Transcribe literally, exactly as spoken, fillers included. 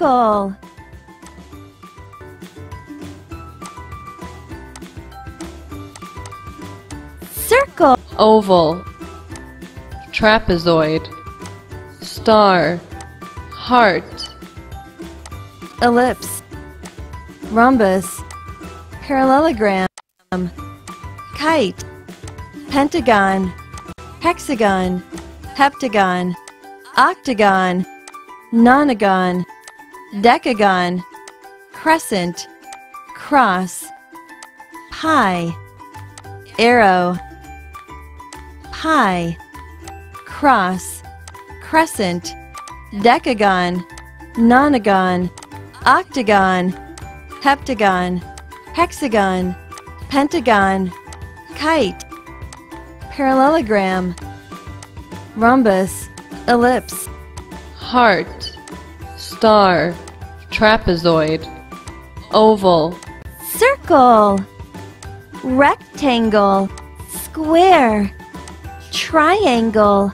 Circle. Circle. Oval. Trapezoid. Star. Heart. Ellipse. Rhombus. Parallelogram. Kite. Pentagon. Hexagon. Heptagon. Octagon. Nonagon. Decagon. Crescent. Cross. Pie. Arrow. Pie. Cross. Crescent. Decagon. Nonagon. Octagon. Heptagon. Hexagon. Pentagon. Kite. Parallelogram. Rhombus. Ellipse. Heart. Star. Trapezoid. Oval. Circle. Rectangle. Square. Triangle.